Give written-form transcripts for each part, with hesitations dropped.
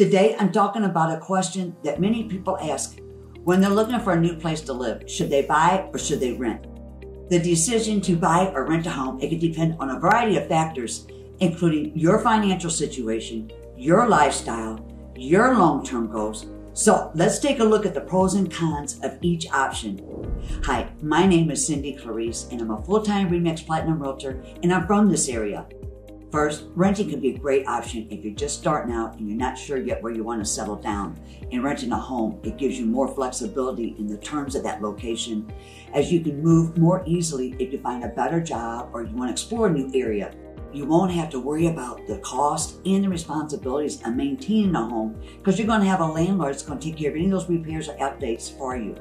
Today, I'm talking about a question that many people ask when they're looking for a new place to live. Should they buy or should they rent? The decision to buy or rent a home, it can depend on a variety of factors, including your financial situation, your lifestyle, your long-term goals. So let's take a look at the pros and cons of each option. Hi, my name is Cindy Clarice, and I'm a full-time Remax Platinum Realtor, and I'm from this area. First, renting can be a great option if you're just starting out and you're not sure yet where you want to settle down. In renting a home, it gives you more flexibility in the terms of that location, as you can move more easily if you find a better job or you want to explore a new area. You won't have to worry about the cost and the responsibilities of maintaining a home because you're going to have a landlord that's going to take care of any of those repairs or updates for you.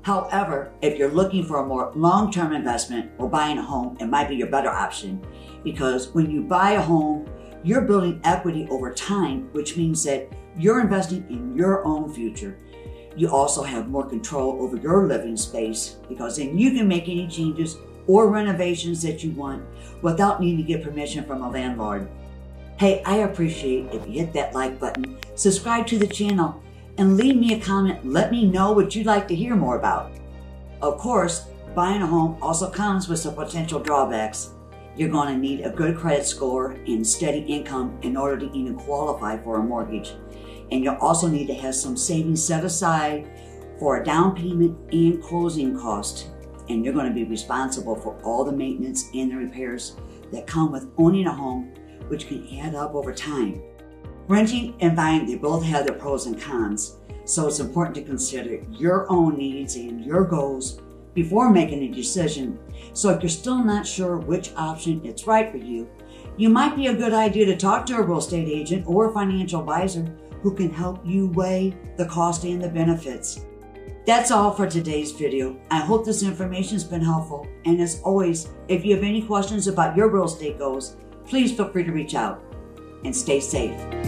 However, if you're looking for a more long-term investment or buying a home, it might be your better option because when you buy a home, you're building equity over time, which means that you're investing in your own future. You also have more control over your living space because then you can make any changes or renovations that you want without needing to get permission from a landlord. Hey, I appreciate if you hit that like button, subscribe to the channel, and leave me a comment. Let me know what you'd like to hear more about. Of course, buying a home also comes with some potential drawbacks. You're going to need a good credit score and steady income in order to even qualify for a mortgage. And you'll also need to have some savings set aside for a down payment and closing costs. And you're going to be responsible for all the maintenance and the repairs that come with owning a home, which can add up over time. Renting and buying, they both have their pros and cons, so it's important to consider your own needs and your goals before making a decision. So if you're still not sure which option is right for you, you might be a good idea to talk to a real estate agent or a financial advisor who can help you weigh the cost and the benefits. That's all for today's video. I hope this information has been helpful, and as always, if you have any questions about your real estate goals, please feel free to reach out and stay safe.